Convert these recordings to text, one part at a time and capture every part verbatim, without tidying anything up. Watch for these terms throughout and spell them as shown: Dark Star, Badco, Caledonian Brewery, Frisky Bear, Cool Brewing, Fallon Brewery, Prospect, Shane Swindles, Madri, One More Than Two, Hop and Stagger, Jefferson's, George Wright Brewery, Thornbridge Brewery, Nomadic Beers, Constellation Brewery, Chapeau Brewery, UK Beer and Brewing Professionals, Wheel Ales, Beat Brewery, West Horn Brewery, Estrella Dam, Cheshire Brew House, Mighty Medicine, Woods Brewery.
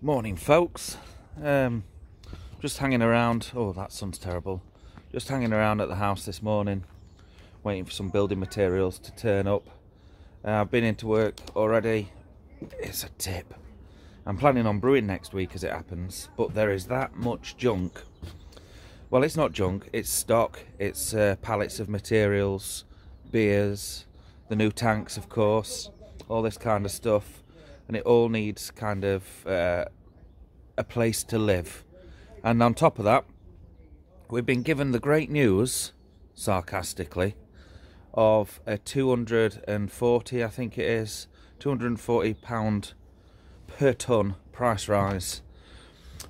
Morning folks, um, just hanging around, oh that sun's terrible, just hanging around at the house this morning, waiting for some building materials to turn up. Uh, I've been into work already. It's a tip. I'm planning on brewing next week as it happens, but there is that much junk. Well, it's not junk, it's stock, it's uh, pallets of materials, beers, the new tanks of course, all this kind of stuff. And it all needs kind of uh, a place to live. And on top of that, we've been given the great news, sarcastically, of a two hundred and forty, I think it is, two hundred and forty pounds per tonne price rise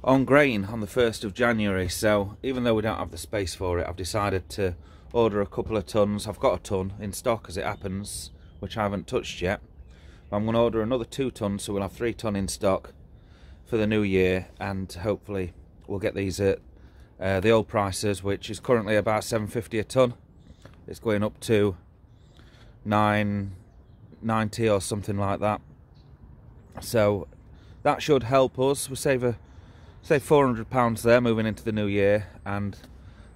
on grain on the first of January. So even though we don't have the space for it, I've decided to order a couple of tonnes. I've got a tonne in stock as it happens, which I haven't touched yet. I'm going to order another two tonne, so we'll have three tonne in stock for the new year, and hopefully we'll get these at uh, the old prices, which is currently about seven fifty a tonne. It's going up to nine ninety or something like that. So that should help us. We'll save a save four hundred pounds there moving into the new year, and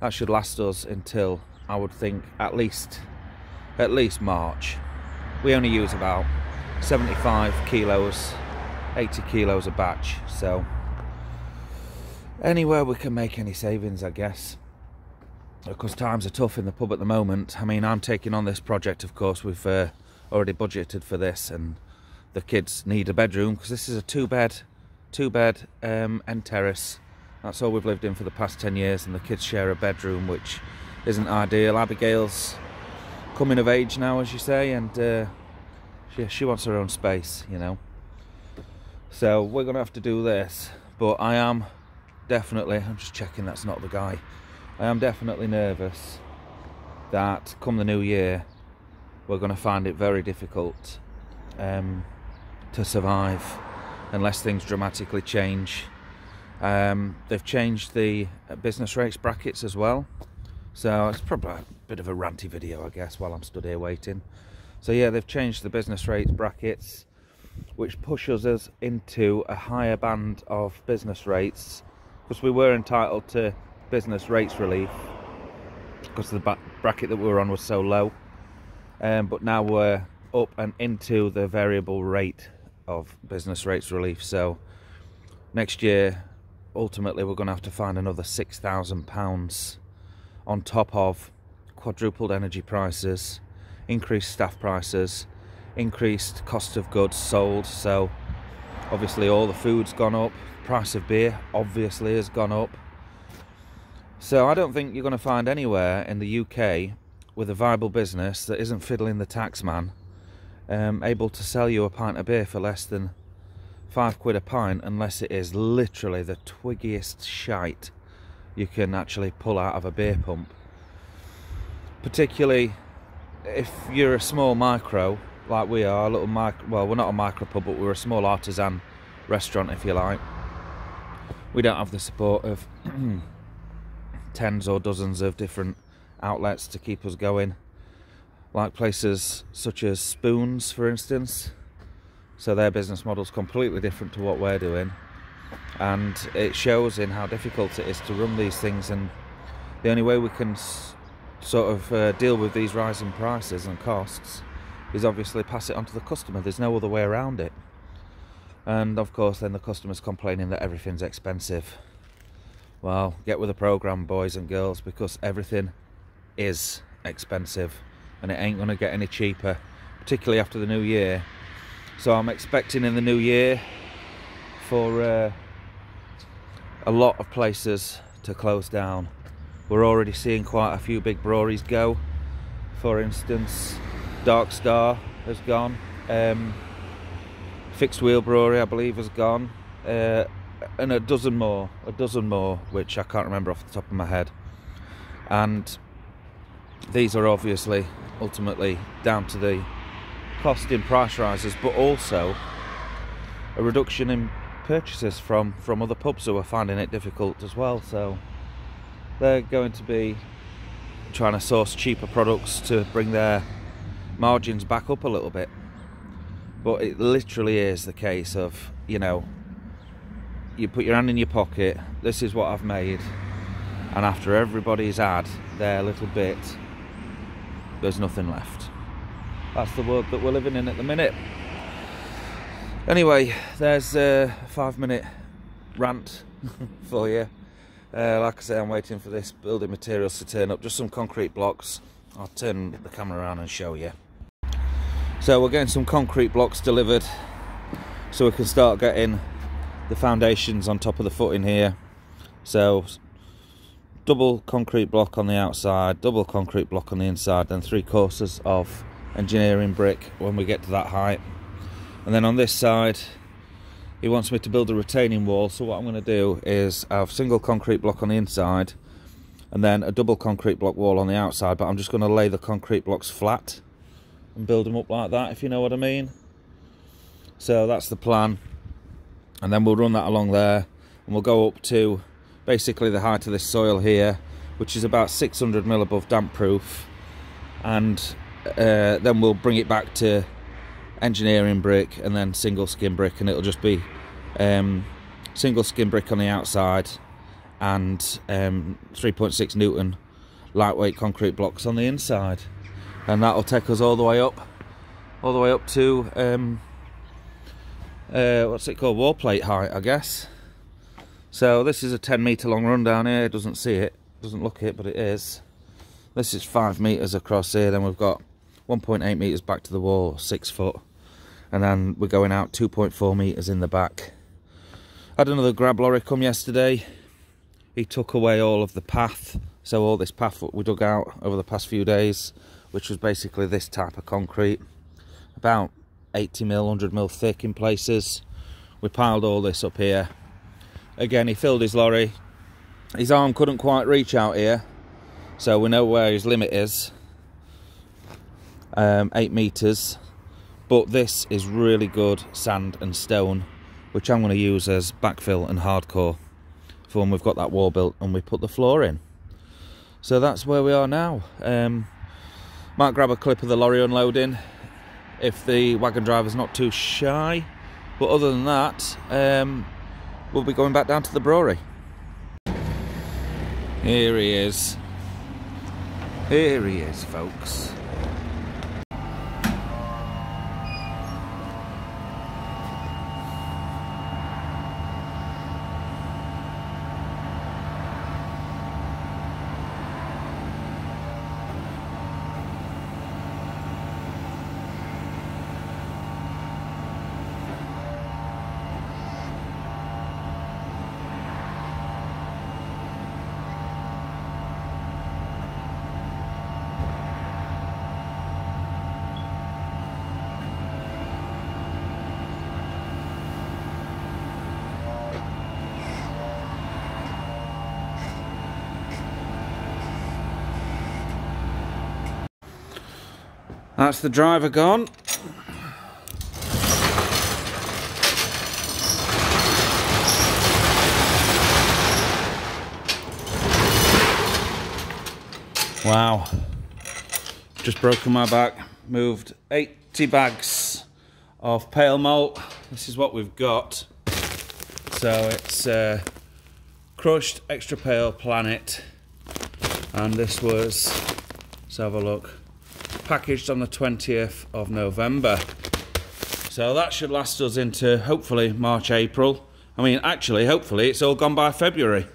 that should last us until, I would think, at least at least March. We only use about seventy-five kilos, eighty kilos a batch, so anywhere we can make any savings, I guess, because times are tough in the pub at the moment. I mean, I'm taking on this project, of course. We've uh, already budgeted for this, and the kids need a bedroom because this is a two-bed, two-bed um, and terrace. That's all we've lived in for the past ten years, and the kids share a bedroom, which isn't ideal. Abigail's coming of age now, as you say, and uh, Yeah, she wants her own space, you know. So we're going to have to do this. But I am definitely, I'm just checking that's not the guy. I am definitely nervous that come the new year, we're going to find it very difficult um, to survive unless things dramatically change. Um, they've changed the business rates brackets as well. So it's probably a bit of a ranty video, I guess, while I'm stood here waiting. So yeah, they've changed the business rates brackets, which pushes us into a higher band of business rates, because we were entitled to business rates relief because the back bracket that we were on was so low. Um, but now we're up and into the variable rate of business rates relief. So next year, ultimately, we're going to have to find another six thousand pounds on top of quadrupled energy prices, increased staff prices, increased cost of goods sold. So obviously all the food's gone up, price of beer obviously has gone up. So I don't think you're going to find anywhere in the U K with a viable business that isn't fiddling the tax man, um, able to sell you a pint of beer for less than five quid a pint, unless it is literally the twiggiest shite you can actually pull out of a beer pump. Particularly if you're a small micro like we are, a little micro, well, we're not a micro pub, but we're a small artisan restaurant, if you like. We don't have the support of tens or dozens of different outlets to keep us going, like places such as Spoons, for instance. So their business model's completely different to what we're doing, and it shows in how difficult it is to run these things. And the only way we can sort of uh, deal with these rising prices and costs is obviously pass it on to the customer. There's no other way around it. And of course then the customer's complaining that everything's expensive. Well, get with the program, boys and girls, because everything is expensive and it ain't gonna get any cheaper, particularly after the new year. So I'm expecting in the new year for uh, a lot of places to close down. We're already seeing quite a few big breweries go. For instance, Dark Star has gone. Um, Fixed Wheel Brewery, I believe, has gone. Uh, and a dozen more, a dozen more, which I can't remember off the top of my head. And these are obviously ultimately down to the cost in price rises, but also a reduction in purchases from, from other pubs who are finding it difficult as well. So they're going to be trying to source cheaper products to bring their margins back up a little bit. But it literally is the case of, you know, you put your hand in your pocket, this is what I've made, and after everybody's had their little bit, there's nothing left. That's the world that we're living in at the minute. Anyway, there's a five minute rant for you. Uh, like I say, I'm waiting for this building materials to turn up, just some concrete blocks. I'll turn the camera around and show you. So we're getting some concrete blocks delivered so we can start getting the foundations on top of the footing here. So double concrete block on the outside, double concrete block on the inside, then three courses of engineering brick when we get to that height. And then on this side, he wants me to build a retaining wall. So what I'm going to do is I have single concrete block on the inside and then a double concrete block wall on the outside, but I'm just going to lay the concrete blocks flat and build them up like that, if you know what I mean. So that's the plan. And then we'll run that along there and we'll go up to basically the height of this soil here, which is about six hundred mil above damp proof. And uh, then we'll bring it back to engineering brick and then single skin brick, and it'll just be um, single skin brick on the outside and um, three point six newton lightweight concrete blocks on the inside, and that'll take us all the way up all the way up to um, uh, what's it called, wall plate height, I guess. So this is a ten metre long run down here. It doesn't see it, doesn't look it, but it is. This is five metres across here, then we've got one point eight metres back to the wall, six foot, and then we're going out two point four metres in the back. Had another grab lorry come yesterday. He took away all of the path, so all this path we dug out over the past few days, which was basically this type of concrete, about eighty mil, one hundred mil thick in places. We piled all this up here. Again, he filled his lorry. His arm couldn't quite reach out here, so we know where his limit is, um, eight metres. But this is really good sand and stone, which I'm going to use as backfill and hardcore for when we've got that wall built and we put the floor in. So that's where we are now. Um, might grab a clip of the lorry unloading if the wagon driver's not too shy, but other than that, um, we'll be going back down to the brewery. Here he is. Here he is, folks. That's the driver gone. Wow. Just broken my back. Moved eighty bags of pale malt. This is what we've got. So it's uh, crushed extra pale Planet. And this was, let's have a look, packaged on the twentieth of November, so that should last us into hopefully March, April. I mean, actually, hopefully it's all gone by February,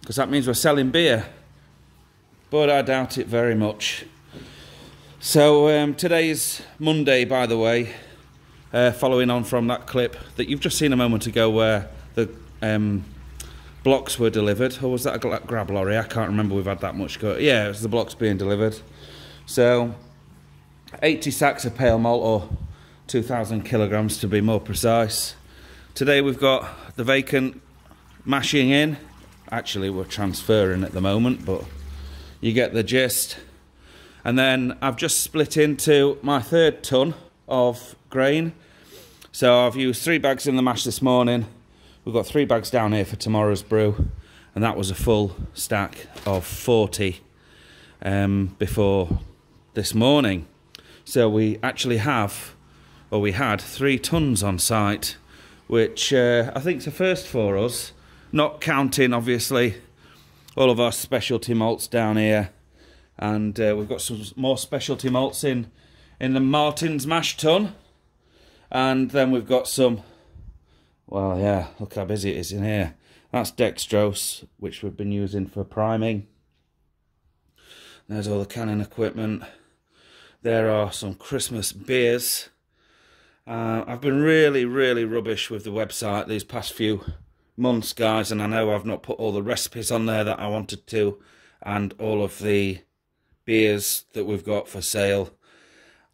because that means we're selling beer, but I doubt it very much. So um, today's Monday, by the way, uh, following on from that clip that you've just seen a moment ago where the um, blocks were delivered, or was that a grab lorry? I can't remember, we've had that much go. Yeah, it was the blocks being delivered. So eighty sacks of pale malt, or two thousand kilograms to be more precise. Today we've got the vacant mashing in. Actually, we're transferring at the moment, but you get the gist. And then I've just split into my third tonne of grain. So I've used three bags in the mash this morning. We've got three bags down here for tomorrow's brew, and that was a full stack of forty um, before this morning. So we actually have, or we had, three tons on site, which uh, I think is a first for us, not counting, obviously, all of our specialty malts down here. And uh, we've got some more specialty malts in, in the Martin's mash tun. And then we've got some, well, yeah, look how busy it is in here. That's dextrose, which we've been using for priming. There's all the canning equipment. There are some Christmas beers. Uh, I've been really, really rubbish with the website these past few months, guys, and I know I've not put all the recipes on there that I wanted to, and all of the beers that we've got for sale.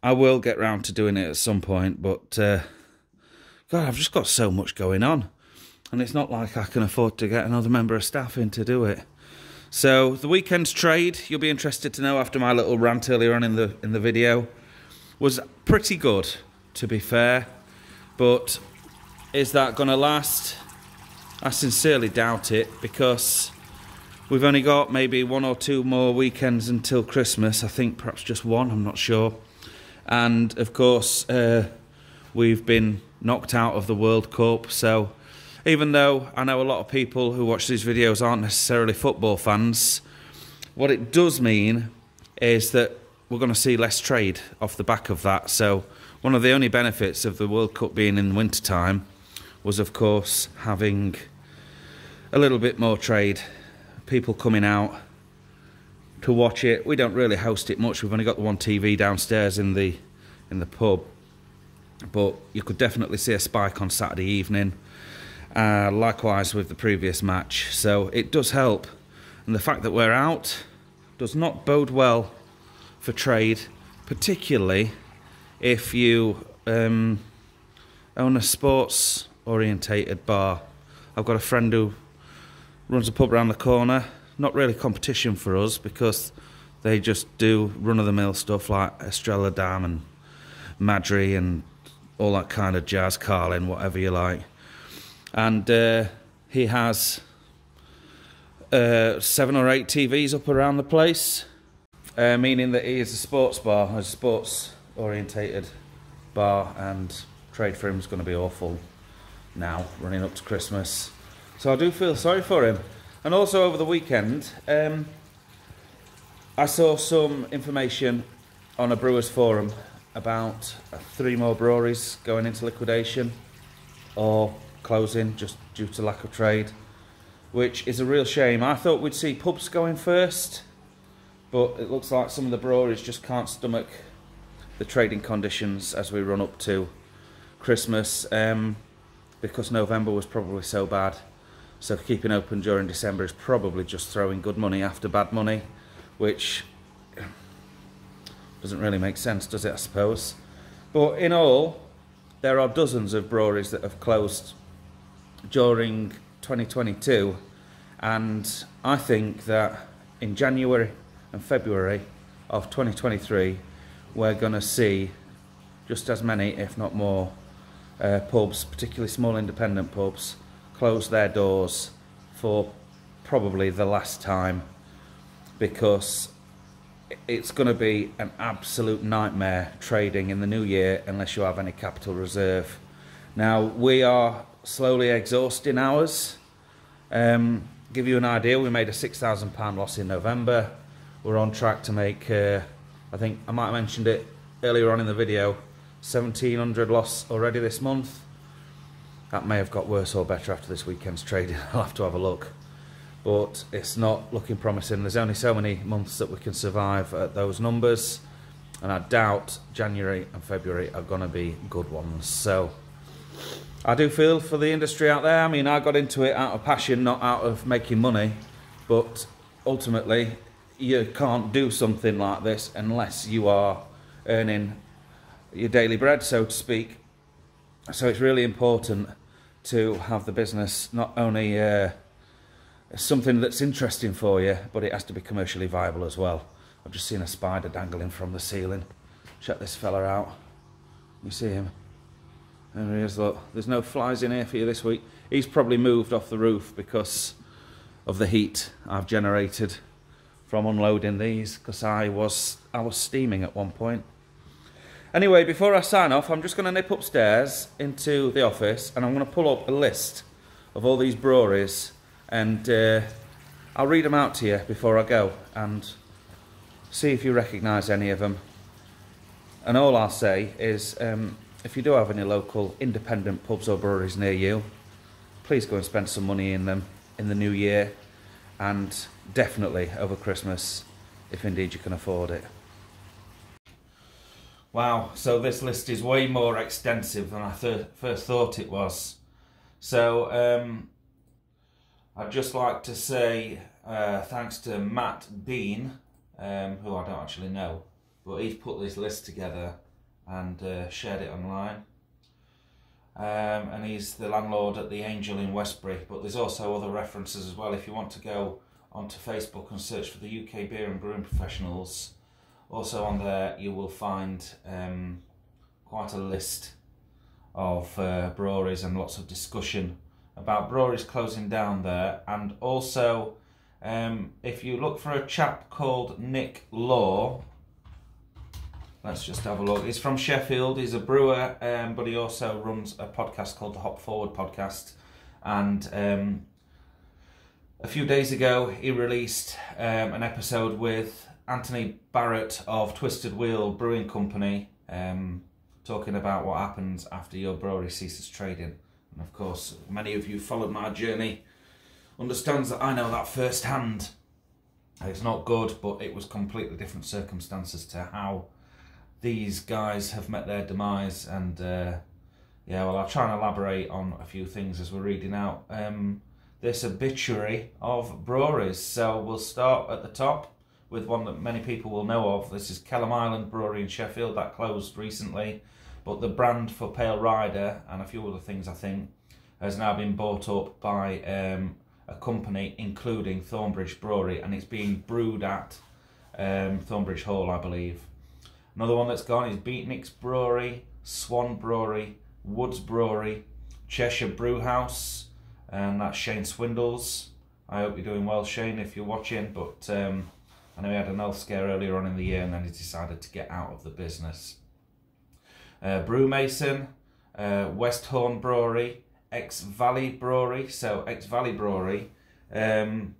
I will get round to doing it at some point, but uh, God, I've just got so much going on, and it's not like I can afford to get another member of staff in to do it. So the weekend's trade, you'll be interested to know after my little rant earlier on in the in the video, was pretty good, to be fair. But is that going to last? I sincerely doubt it, because we've only got maybe one or two more weekends until Christmas. I think perhaps just one, I'm not sure. And of course, uh, we've been knocked out of the World Cup, so even though I know a lot of people who watch these videos aren't necessarily football fans, what it does mean is that we're going to see less trade off the back of that. So one of the only benefits of the World Cup being in wintertime was, of course, having a little bit more trade, people coming out to watch it. We don't really host it much. We've only got the one T V downstairs in the, in the pub. But you could definitely see a spike on Saturday evening. Uh, likewise with the previous match, so it does help, and the fact that we're out does not bode well for trade, particularly if you um, own a sports orientated bar. I've got a friend who runs a pub around the corner, not really competition for us because they just do run of the mill stuff like Estrella Dam and Madri and all that kind of jazz, Carlin, whatever you like. And uh, he has uh, seven or eight T Vs up around the place, uh, meaning that he is a sports bar, a sports-orientated bar, and trade for him is going to be awful now, running up to Christmas. So I do feel sorry for him. And also over the weekend, um, I saw some information on a brewer's forum about three more breweries going into liquidation, or closing just due to lack of trade, which is a real shame. I thought we'd see pubs going first, but it looks like some of the breweries just can't stomach the trading conditions as we run up to Christmas, um, because November was probably so bad. So keeping open during December is probably just throwing good money after bad money, which doesn't really make sense, does it, I suppose? But in all, there are dozens of breweries that have closed during twenty twenty-two, and I think that in January and February of twenty twenty-three we're going to see just as many, if not more, uh, pubs, particularly small independent pubs, close their doors for probably the last time, because it's going to be an absolute nightmare trading in the new year unless you have any capital reserve. Now, we are slowly exhausting ours. Um, give you an idea, we made a six thousand pound loss in November. We're on track to make, uh, I think I might have mentioned it earlier on in the video, seventeen hundred loss already this month. That may have got worse or better after this weekend's trading. I'll have to have a look. But it's not looking promising. There's only so many months that we can survive at those numbers, and I doubt January and February are going to be good ones. So I do feel for the industry out there. I mean, I got into it out of passion, not out of making money, but ultimately you can't do something like this unless you are earning your daily bread, so to speak. So it's really important to have the business not only uh, something that's interesting for you, but it has to be commercially viable as well. I've just seen a spider dangling from the ceiling. Check this fella out. You see him? There he is, look. There's no flies in here for you this week. He's probably moved off the roof because of the heat I've generated from unloading these, because I was I was steaming at one point. Anyway, before I sign off, I'm just going to nip upstairs into the office and I'm going to pull up a list of all these breweries, and uh, I'll read them out to you before I go and see if you recognise any of them. And all I'll say is, um, if you do have any local independent pubs or breweries near you, please go and spend some money in them in the new year, and definitely over Christmas, if indeed you can afford it. Wow, so this list is way more extensive than I th first thought it was. So um, I'd just like to say uh, thanks to Matt Bean, um, who I don't actually know, but he's put this list together and uh, shared it online. Um, and he's the landlord at the Angel in Westbury, but there's also other references as well. If you want to go onto Facebook and search for the U K Beer and Brewing Professionals, also on there you will find um, quite a list of uh, breweries and lots of discussion about breweries closing down there. And also, um, if you look for a chap called Nick Law, let's just have a look. He's from Sheffield, he's a brewer, um, but he also runs a podcast called the Hop Forward Podcast. And um, a few days ago, he released um, an episode with Anthony Barrett of Twisted Wheel Brewing Company, um, talking about what happens after your brewery ceases trading. And of course, many of you followed my journey, understands that I know that firsthand. It's not good, but it was completely different circumstances to how these guys have met their demise. And uh, yeah, well, I'll try and elaborate on a few things as we're reading out um, this obituary of breweries. So we'll start at the top with one that many people will know of. This is Kelham Island Brewery in Sheffield, that closed recently, but the brand for Pale Rider and a few other things, I think, has now been bought up by um, a company including Thornbridge Brewery, and it's being brewed at um, Thornbridge Hall, I believe. Another one that's gone is Beatniks Brewery, Swan Brewery, Woods Brewery, Cheshire Brew House, and that's Shane Swindles. I hope you're doing well, Shane, if you're watching, but um, I know he had an health scare earlier on in the year and then he decided to get out of the business. Uh, Brew Mason, uh, West Horn Brewery, Ex Valley Brewery. So Ex Valley Brewery um,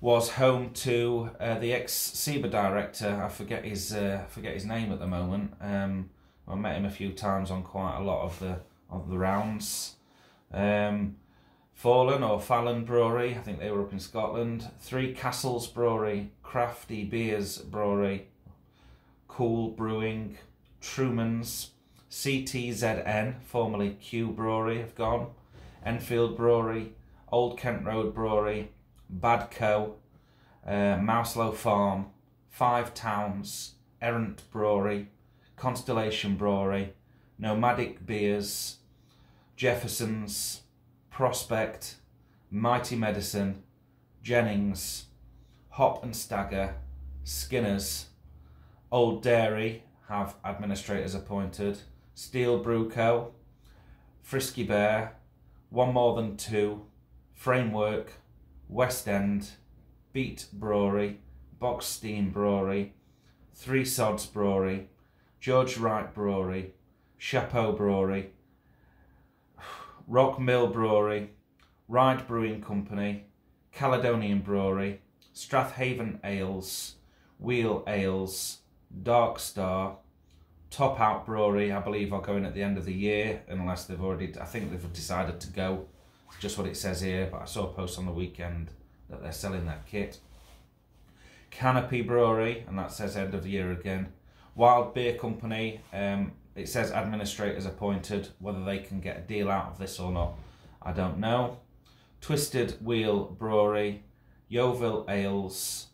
was home to uh, the ex-SIBA director. I forget his uh, forget his name at the moment. Um, I met him a few times on quite a lot of the of the rounds. Um, Fallon or Fallon Brewery, I think they were up in Scotland. Three Castles Brewery, Crafty Beers Brewery, Cool Brewing, Truman's C T Z N, formerly Q Brewery, have gone. Enfield Brewery, Old Kent Road Brewery, Badco, uh, Mouselow Farm, Five Towns, Errant Brewery, Constellation Brewery, Nomadic Beers, Jefferson's, Prospect, Mighty Medicine, Jennings, Hop and Stagger, Skinner's, Old Dairy have administrators appointed, Steel Brew Co, Frisky Bear, One More Than Two, Framework, West End, Beat Brewery, Box Steam Brewery, Three Sods Brewery, George Wright Brewery, Chapeau Brewery, Rock Mill Brewery, Ride Brewing Company, Caledonian Brewery, Strathaven Ales, Wheel Ales, Dark Star, Top Out Brewery, I believe are going at the end of the year, unless they've already, I think they've decided to go. Just what it says here, but I saw a post on the weekend that they're selling that kit. Canopy Brewery, and that says end of the year again. Wild Beer Company, um, it says administrators appointed. Whether they can get a deal out of this or not, I don't know. Twisted Wheel Brewery, Yeovil Ales,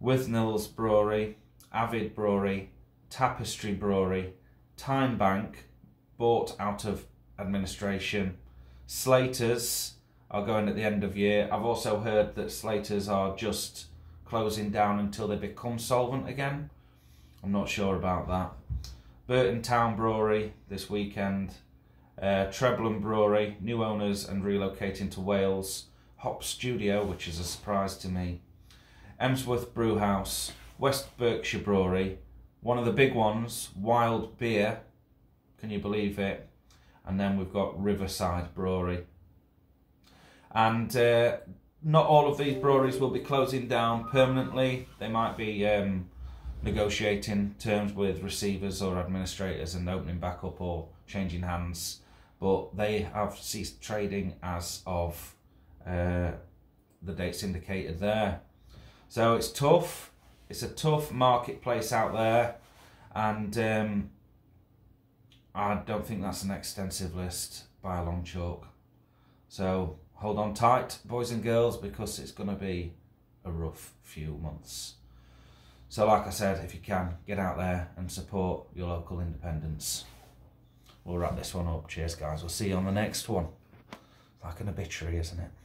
Withnell's Brewery, Avid Brewery, Tapestry Brewery, Tyne Bank, bought out of administration. Slater's are going at the end of year. I've also heard that Slater's are just closing down until they become solvent again. I'm not sure about that. Burton Town Brewery this weekend. Uh, Treblam Brewery, new owners and relocating to Wales. Hop Studio, which is a surprise to me. Emsworth Brewhouse, West Berkshire Brewery, One of the big ones, Wild Beer, can you believe it? And then we've got Riverside Brewery. And uh, not all of these breweries will be closing down permanently. They might be um, negotiating terms with receivers or administrators and opening back up or changing hands. But they have ceased trading as of uh, the dates indicated there. So it's tough. It's a tough marketplace out there. And um, I don't think that's an extensive list by a long chalk. So hold on tight, boys and girls, because it's going to be a rough few months. So like I said, if you can, get out there and support your local independents. We'll wrap this one up. Cheers, guys. We'll see you on the next one. It's like an obituary, isn't it?